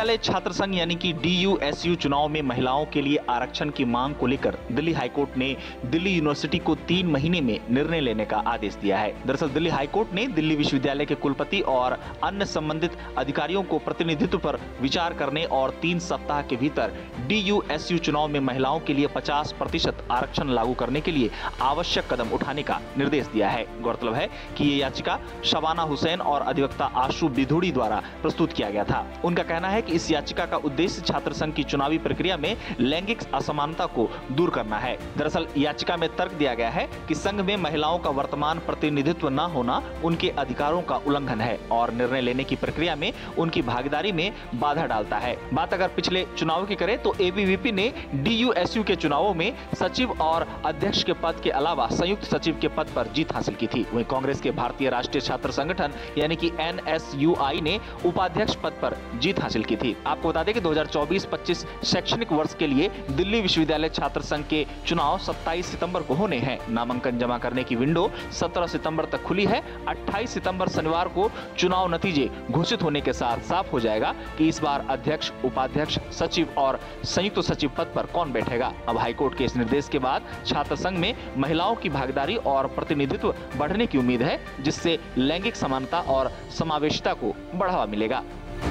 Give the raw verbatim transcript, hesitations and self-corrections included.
विश्वविद्यालय छात्र संघ यानी कि डी यू एस यू चुनाव में महिलाओं के लिए आरक्षण की मांग को लेकर दिल्ली हाईकोर्ट ने दिल्ली यूनिवर्सिटी को तीन महीने में निर्णय लेने का आदेश दिया है। दरअसल दिल्ली हाईकोर्ट ने दिल्ली विश्वविद्यालय के कुलपति और अन्य संबंधित अधिकारियों को प्रतिनिधित्व पर विचार करने और तीन सप्ताह के भीतर डी यू एस यू चुनाव में महिलाओं के लिए पचास प्रतिशत आरक्षण लागू करने के लिए आवश्यक कदम उठाने का निर्देश दिया है। गौरतलब है कि ये याचिका शबाना हुसैन और अधिवक्ता आशु बिधूड़ी द्वारा प्रस्तुत किया गया था। उनका कहना है कि इस याचिका का उद्देश्य छात्र संघ की चुनावी प्रक्रिया में लैंगिक असमानता को दूर करना है। दरअसल याचिका में तर्क दिया गया है कि संघ में महिलाओं का वर्तमान प्रतिनिधित्व न होना उनके अधिकारों का उल्लंघन है और निर्णय लेने की प्रक्रिया में उनकी भागीदारी में बाधा डालता है। बात अगर पिछले चुनाव की करें तो ए बी वी पी ने डी यू एस यू के चुनावों में सचिव और अध्यक्ष के पद के अलावा संयुक्त सचिव के पद पर जीत हासिल की थी। वहीं कांग्रेस के भारतीय राष्ट्रीय छात्र संगठन यानी कि एन एस यू आई ने उपाध्यक्ष पद पर जीत हासिल की थी। आपको बता दें कि दो हजार चौबीस पच्चीस शैक्षणिक वर्ष के लिए दिल्ली विश्वविद्यालय छात्र संघ के चुनाव सत्ताईस सितंबर को होने हैं। नामांकन जमा करने की विंडो सत्रह सितंबर तक खुली है। अट्ठाईस सितंबर शनिवार को चुनाव नतीजे घोषित होने के साथ साफ हो जाएगा कि इस बार अध्यक्ष, उपाध्यक्ष, सचिव और संयुक्त सचिव पद पर कौन बैठेगा। अब हाईकोर्ट के इस निर्देश के बाद छात्र संघ में महिलाओं की भागीदारी और प्रतिनिधित्व बढ़ने की उम्मीद है, जिससे लैंगिक समानता और समावेशिता को बढ़ावा मिलेगा।